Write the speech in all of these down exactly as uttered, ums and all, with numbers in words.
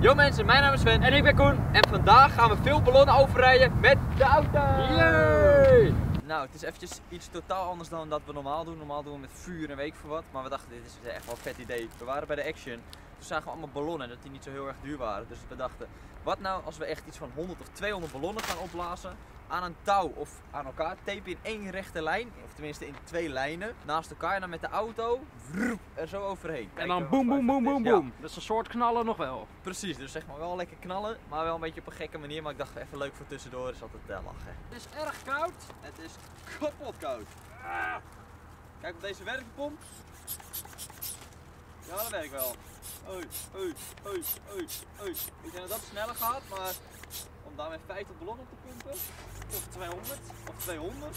Yo mensen, mijn naam is Sven en ik ben Koen en vandaag gaan we veel ballonnen overrijden met de auto! Yay! Nou, het is eventjes iets totaal anders dan dat we normaal doen. Normaal doen we met vuur en weet ik veel wat, maar we dachten dit is echt wel een vet idee. We waren bij de Action, toen zagen we allemaal ballonnen en dat die niet zo heel erg duur waren. Dus we dachten, wat nou als we echt iets van honderd of tweehonderd ballonnen gaan opblazen aan een touw of aan elkaar, tapen in één rechte lijn, of tenminste in twee lijnen, naast elkaar en dan met de auto er zo overheen. Kijken en dan boem, boem, boem, boem, boem. Ja. Dat is een soort knallen nog wel. Precies, dus zeg maar wel lekker knallen, maar wel een beetje op een gekke manier, maar ik dacht even leuk voor tussendoor, is altijd uh, lachen. Het is erg koud, het is kapot koud. Kijk op deze werkpomp. Ja, dat werkt wel. Oei, oei, oei, oei, oei. Ik denk dat dat sneller gaat, maar om daarmee vijftig ballonnen op te pompen, of tweehonderd, of tweehonderd.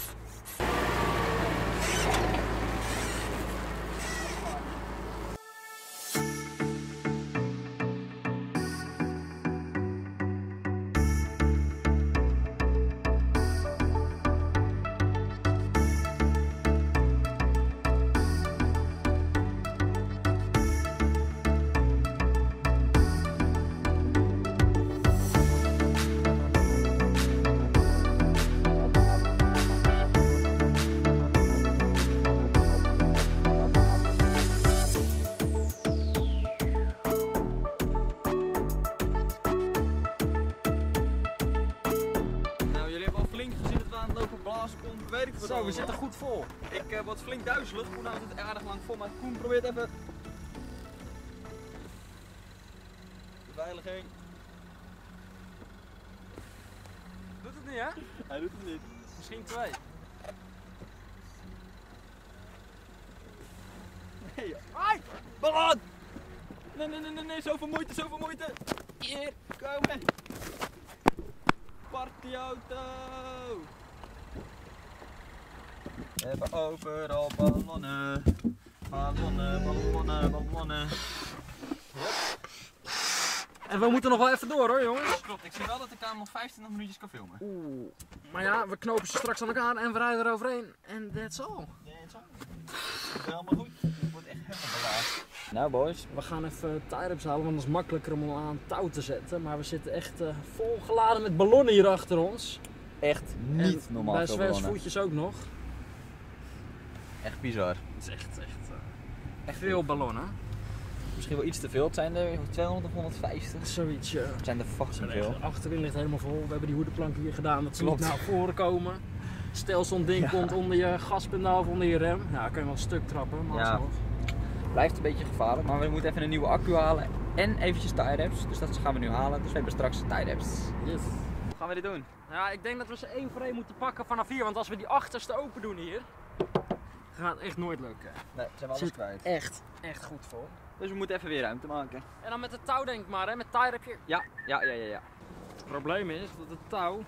Zo, we zitten goed vol. Ik uh, word flink duizelig. Koen houdt het aardig lang vol, maar Koen probeert even beveiliging. Doet het niet, hè? Hij doet het niet. Misschien twee. Nee, ai! Ballon! Nee, nee, nee, nee, nee, zoveel moeite, zoveel moeite. Hier, komen. Partyauto! We hebben overal ballonnen, ballonnen, ballonnen, ballonnen. Hop. En we moeten nog wel even door hoor jongens. Klopt, ik zie wel dat ik daar nog vijfentwintig minuutjes kan filmen. Oeh. Maar ja, we knopen ze straks aan elkaar en we rijden eroverheen. En that's all. That's all. Dat is helemaal goed. Het wordt echt helemaal belaagd. Nou boys, we gaan even tie-ups halen, want het is makkelijker om aan een touw te zetten. Maar we zitten echt uh, volgeladen met ballonnen hier achter ons. Echt niet en normaal bij Sven's voetjes ook nog. Echt bizar. Het is echt, echt, uh, echt veel ballonnen. Misschien wel iets te veel. Het zijn er tweehonderd of honderdvijftig. Zoiets, ja. Het zijn er fucking veel. Achterin ligt helemaal vol. We hebben die hoedenplank hier gedaan dat ze niet naar voren komen. Stel zo'n ding ja. komt onder je gaspedaal of onder je rem. Ja, dan kun je wel een stuk trappen. Maar ja. Blijft een beetje gevaarlijk. Maar we moeten even een nieuwe accu halen. En eventjes tie-wraps. Dus dat gaan we nu halen. Dus we hebben straks tie-wraps. Yes. Hoe gaan we dit doen? Ja, ik denk dat we ze één voor één moeten pakken vanaf hier. Want als we die achterste open doen hier... gaat echt nooit lukken. Nee, zijn we alles kwijt. Echt, echt goed vol. Dus we moeten even weer ruimte maken. En dan met het touw denk ik maar, hè? Met tie-wrapje. Ja, ja, ja, ja, ja. Het probleem is dat het touw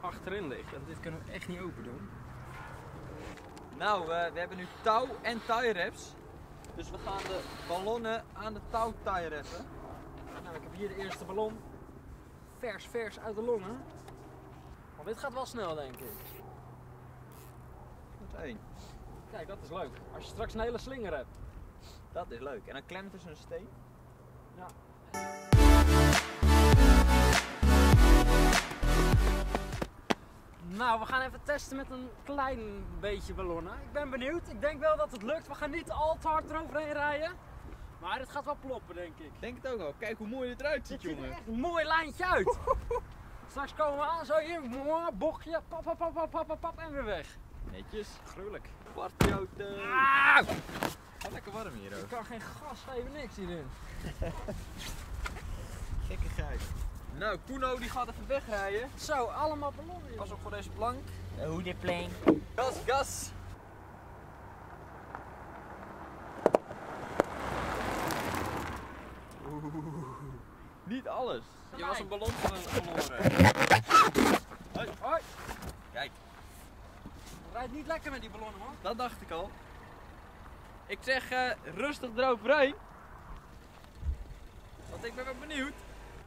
achterin ligt. En dit kunnen we echt niet open doen. Nou, uh, we hebben nu touw en tie-wraps. Dus we gaan de ballonnen aan de touw tie-wrappen. Nou, ik heb hier de eerste ballon. Vers, vers uit de longen. Maar dit gaat wel snel denk ik. Goed één. Kijk, dat is leuk. Als je straks een hele slinger hebt. Dat is leuk. En dan klemt dus een steen. Ja. Nou, we gaan even testen met een klein beetje ballonnen. Ik ben benieuwd. Ik denk wel dat het lukt. We gaan niet al te hard eroverheen rijden. Maar het gaat wel ploppen, denk ik. Denk het ook wel. Kijk hoe mooi dit eruit ziet, jongen. Het ziet er echt een mooi lijntje uit. Straks komen we aan, zo hier. Bochtje. Pap, pap, pap, pap, pap, pap. En weer weg. Netjes. Gruwelijk. Partyauto. Ah! Lekker warm hier ook. Ik kan geen gas geven, niks hierin. Gekkigheid. Nou, Kuno die gaat even wegrijden. Zo, allemaal ballonnen. Pas op voor deze plank. De hoedenplank. Gas, gas. Oeh, niet alles. Je was een ballon verloren. Hoi, hoi. Kijk. Rijdt niet lekker met die ballonnen man. Dat dacht ik al. Ik zeg uh, rustig eroverheen. Want ik ben wel benieuwd.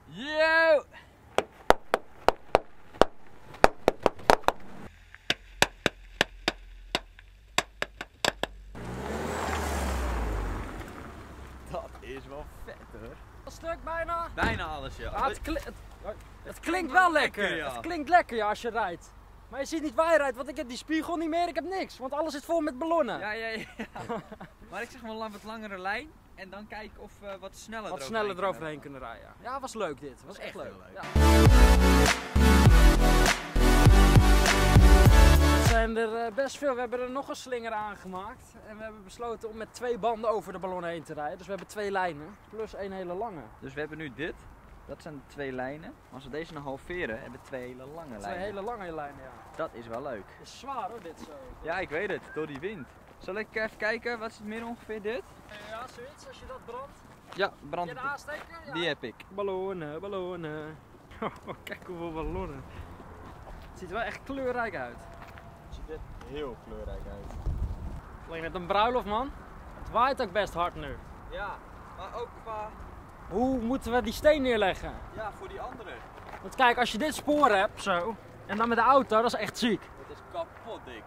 Yo! Dat is wel vet hoor. stuk bijna? Bijna alles, ja. Ah, het, kli het, het klinkt wel lekker, ja. Het klinkt lekker ja, als je rijdt. Maar je ziet niet waar je rijdt, want ik heb die spiegel niet meer, ik heb niks. Want alles zit vol met ballonnen. Ja, ja, ja. Maar ik zeg maar een wat langere lijn en dan kijken of we uh, wat sneller wat eroverheen, sneller eroverheen kunnen, kunnen rijden. Ja, was leuk dit. Was, was echt, echt leuk. leuk. Ja. Er zijn er uh, best veel. We hebben er nog een slinger aangemaakt. En we hebben besloten om met twee banden over de ballon heen te rijden. Dus we hebben twee lijnen, plus één hele lange. Dus we hebben nu dit. Dat zijn de twee lijnen. Als we deze nog halveren, hebben we twee hele lange twee lijnen. Twee hele lange lijnen, ja. Dat is wel leuk. Het is zwaar hoor, dit zo. Ja, ik weet het. Door die wind. Zal ik even kijken, wat is het midden ongeveer dit? Ja, zoiets. Als je dat brandt. Ja, brandt. Heb je de aansteker? Ja. Die heb ik. Ballonnen, ballonnen. Kijk hoeveel ballonnen. Het ziet er wel echt kleurrijk uit. Het ziet er heel kleurrijk uit. Alleen net een bruiloft, man. Het waait ook best hard nu. Ja, maar ook qua... Hoe moeten we die steen neerleggen? Ja, voor die andere. Want kijk, als je dit spoor hebt, zo, en dan met de auto, dat is echt ziek. Dat is kapot dik.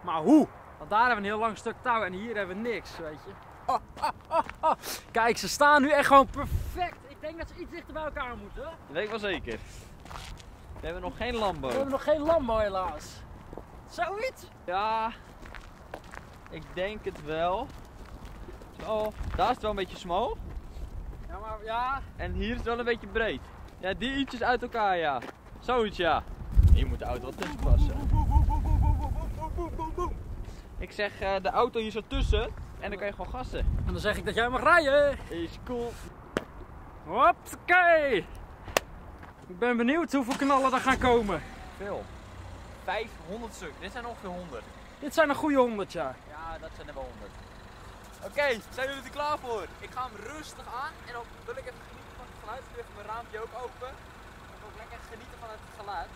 Maar hoe? Want daar hebben we een heel lang stuk touw en hier hebben we niks, weet je. Oh, oh, oh, oh. Kijk, ze staan nu echt gewoon perfect. Ik denk dat ze iets dichter bij elkaar moeten. Dat weet ik wel zeker. We hebben nog geen Lambo. We hebben nog geen Lambo helaas. Zoiets? Ja, ik denk het wel. Zo, daar is het wel een beetje smal. Ja, maar ja. En hier is het wel een beetje breed. Ja, die ietsjes uit elkaar, ja. Zoiets, ja. Hier moet de auto wel tussen passen. Ik zeg uh, de auto hier zo tussen en dan kan je gewoon gassen. En dan zeg ik dat jij mag rijden. Is cool. Hoppakee. Ik ben benieuwd hoeveel knallen er gaan komen. Veel. vijfhonderd stuk. Dit zijn ongeveer honderd. Dit zijn een goede honderd, ja. Ja, dat zijn er wel honderd. Oké, okay, zijn jullie er klaar voor? Ik ga hem rustig aan en dan wil ik even genieten van het geluid. Ik doe even mijn raampje ook open. Dan wil ik lekker genieten van het geluid.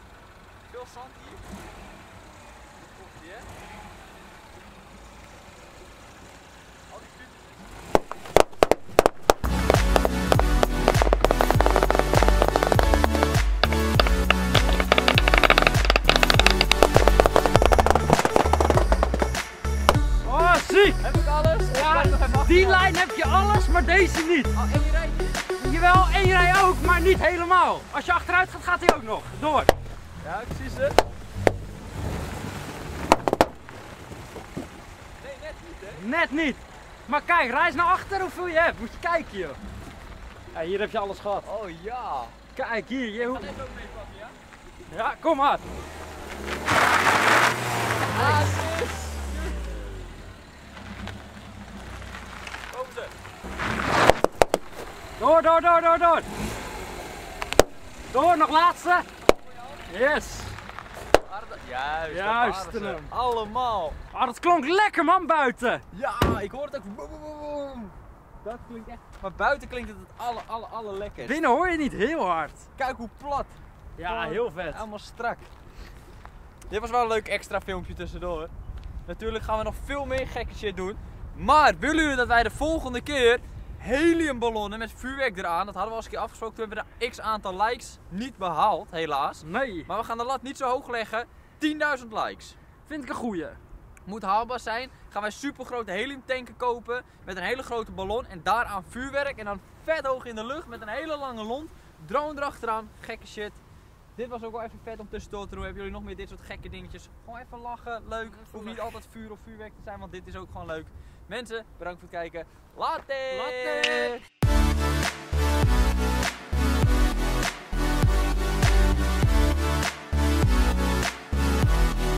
Veel zand hier. Dat komt hier. Al die studies. Die lijn heb je alles, maar deze niet. Oh, en je rijdt? Jawel, en je rijdt ook, maar niet helemaal. Als je achteruit gaat, gaat hij ook nog door. Ja, precies het. Nee, net niet hè? Net niet. Maar kijk, rij eens naar achter hoeveel je hebt. Moet je kijken joh. Ja, hier heb je alles gehad. Oh ja. Kijk hier. Je gaat even ook mee pakken, ja? Ja, kom maar. Nice. Door, door, door, door, door. Door, nog laatste. Yes. Juist, Juist hem. Allemaal. Ah, dat klonk lekker man, buiten. Ja, ik hoor het ook. Boom, boom, boom. Dat klinkt echt. Maar buiten klinkt het het alle, alle, alle lekker. Binnen hoor je niet heel hard. Kijk hoe plat. Ja, plat. Heel vet. Allemaal strak. Dit was wel een leuk extra filmpje tussendoor. Natuurlijk gaan we nog veel meer gekke shit doen. Maar willen jullie dat wij de volgende keer heliumballonnen met vuurwerk eraan, dat hadden we al eens een keer afgesproken, toen hebben we de x aantal likes niet behaald, helaas. Nee. Maar we gaan de lat niet zo hoog leggen, tienduizend likes. Vind ik een goeie. Moet haalbaar zijn, gaan wij super grote heliumtanken kopen met een hele grote ballon en daaraan vuurwerk en dan vet hoog in de lucht met een hele lange lont, drone erachteraan, gekke shit. Dit was ook wel even vet om tussendoor te doen. Hebben jullie nog meer dit soort gekke dingetjes? Gewoon even lachen, leuk. Hoeft niet altijd vuur of vuurwerk te zijn, want dit is ook gewoon leuk. Mensen, bedankt voor het kijken. Later! Later.